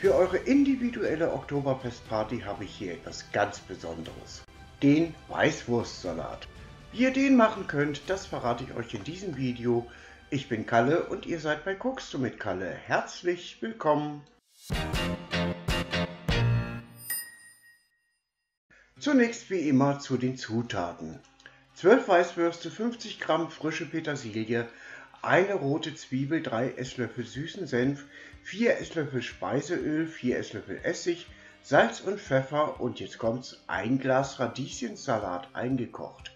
Für eure individuelle Oktoberfestparty habe ich hier etwas ganz Besonderes. Den Weißwurstsalat. Wie ihr den machen könnt, das verrate ich euch in diesem Video. Ich bin Kalle und ihr seid bei Cookst du mit Kalle. Herzlich willkommen! Zunächst wie immer zu den Zutaten. 12 Weißwürste, 50 Gramm frische Petersilie, eine rote Zwiebel, 3 Esslöffel süßen Senf, 4 Esslöffel Speiseöl, 4 Esslöffel Essig, Salz und Pfeffer und jetzt kommt's, ein Glas Radieschensalat eingekocht.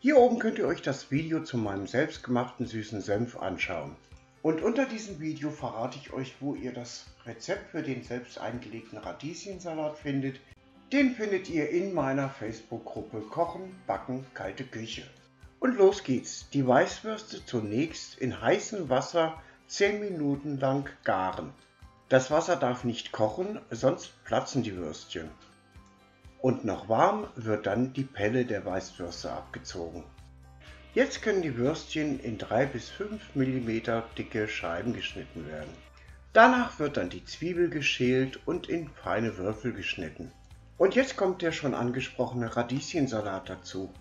Hier oben könnt ihr euch das Video zu meinem selbstgemachten süßen Senf anschauen. Und unter diesem Video verrate ich euch, wo ihr das Rezept für den selbst eingelegten Radieschensalat findet. Den findet ihr in meiner Facebook-Gruppe Kochen, Backen, Kalte Küche. Und los geht's. Die Weißwürste zunächst in heißem Wasser 10 Minuten lang garen. Das Wasser darf nicht kochen, sonst platzen die Würstchen. Und noch warm wird dann die Pelle der Weißwürste abgezogen. Jetzt können die Würstchen in 3 bis 5 mm dicke Scheiben geschnitten werden. Danach wird dann die Zwiebel geschält und in feine Würfel geschnitten. Und jetzt kommt der schon angesprochene Radieschensalat dazu.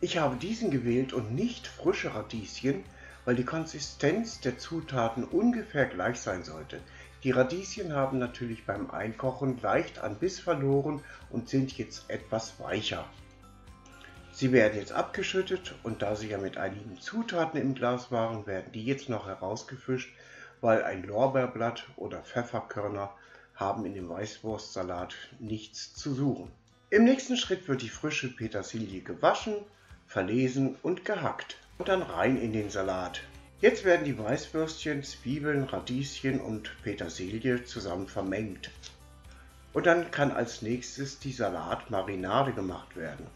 Ich habe diesen gewählt und nicht frische Radieschen, weil die Konsistenz der Zutaten ungefähr gleich sein sollte. Die Radieschen haben natürlich beim Einkochen leicht an Biss verloren und sind jetzt etwas weicher. Sie werden jetzt abgeschüttet und da sie ja mit einigen Zutaten im Glas waren, werden die jetzt noch herausgefischt, weil ein Lorbeerblatt oder Pfefferkörner haben in dem Weißwurstsalat nichts zu suchen. Im nächsten Schritt wird die frische Petersilie gewaschen, verlesen und gehackt und dann rein in den Salat. Jetzt werden die Weißwürstchen, Zwiebeln, Radieschen und Petersilie zusammen vermengt. Und dann kann als nächstes die Salatmarinade gemacht werden.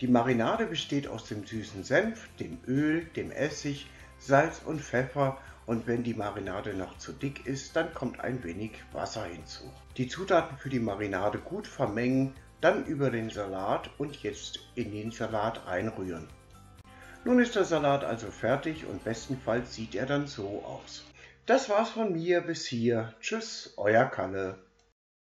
Die Marinade besteht aus dem süßen Senf, dem Öl, dem Essig, Salz und Pfeffer. Und wenn die Marinade noch zu dick ist, dann kommt ein wenig Wasser hinzu. Die Zutaten für die Marinade gut vermengen, dann über den Salat und jetzt in den Salat einrühren. Nun ist der Salat also fertig und bestenfalls sieht er dann so aus. Das war's von mir bis hier. Tschüss, euer Kalle.